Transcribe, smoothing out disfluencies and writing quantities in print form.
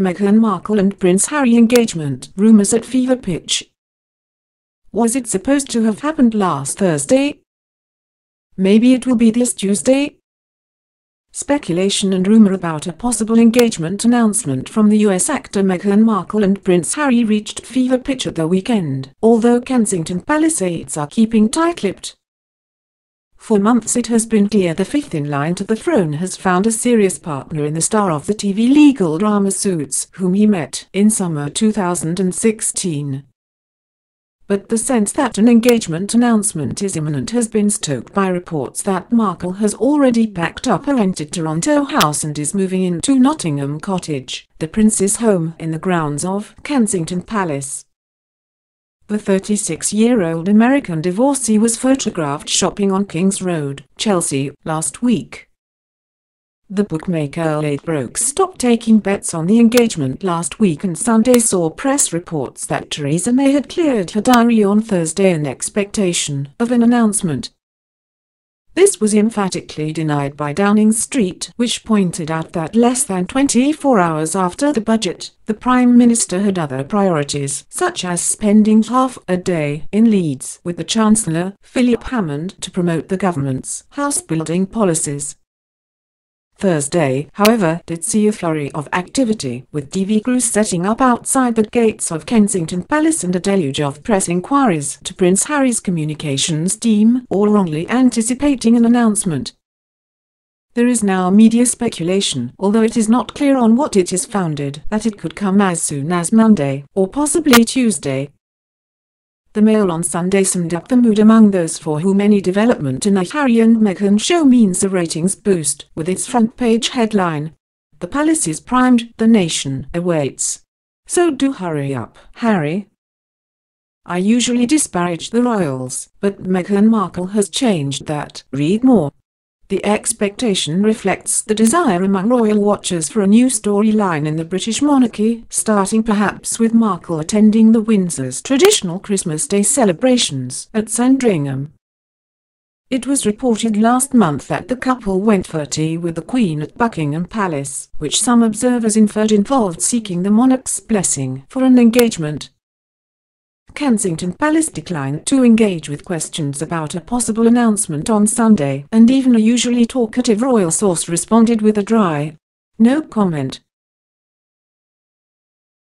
Meghan Markle and Prince Harry engagement rumours at fever pitch. Was it supposed to have happened last Thursday? Maybe it will be this Tuesday? Speculation and rumour about a possible engagement announcement from the US actor Meghan Markle and Prince Harry reached fever pitch at the weekend, although Kensington Palace aides are keeping tight-lipped. For months it has been clear the fifth in line to the throne has found a serious partner in the star of the TV legal drama Suits, whom he met in summer 2016. But the sense that an engagement announcement is imminent has been stoked by reports that Markle has already packed up her rented Toronto house and is moving into Nottingham Cottage, the prince's home in the grounds of Kensington Palace. The 36-year-old American divorcee was photographed shopping on King's Road, Chelsea, last week. The bookmaker Ladbrokes stopped taking bets on the engagement last week, and Sunday saw press reports that Theresa May had cleared her diary on Thursday in expectation of an announcement. This was emphatically denied by Downing Street, which pointed out that less than 24 hours after the budget, the Prime Minister had other priorities, such as spending half a day in Leeds with the Chancellor, Philip Hammond, to promote the government's house-building policies. Thursday, however, did see a flurry of activity, with TV crews setting up outside the gates of Kensington Palace and a deluge of press inquiries to Prince Harry's communications team, all wrongly anticipating an announcement. There is now media speculation, although it is not clear on what it is founded, that it could come as soon as Monday, or possibly Tuesday. The Mail on Sunday summed up the mood among those for whom any development in the Harry and Meghan show means a ratings boost, with its front-page headline, "The palace is primed, the nation awaits. So do hurry up, Harry." I usually disparage the royals, but Meghan Markle has changed that. Read more. The expectation reflects the desire among royal watchers for a new storyline in the British monarchy, starting perhaps with Markle attending the Windsor's traditional Christmas Day celebrations at Sandringham. It was reported last month that the couple went for tea with the Queen at Buckingham Palace, which some observers inferred involved seeking the monarch's blessing for an engagement. Kensington Palace declined to engage with questions about a possible announcement on Sunday, and even a usually talkative royal source responded with a dry "no comment."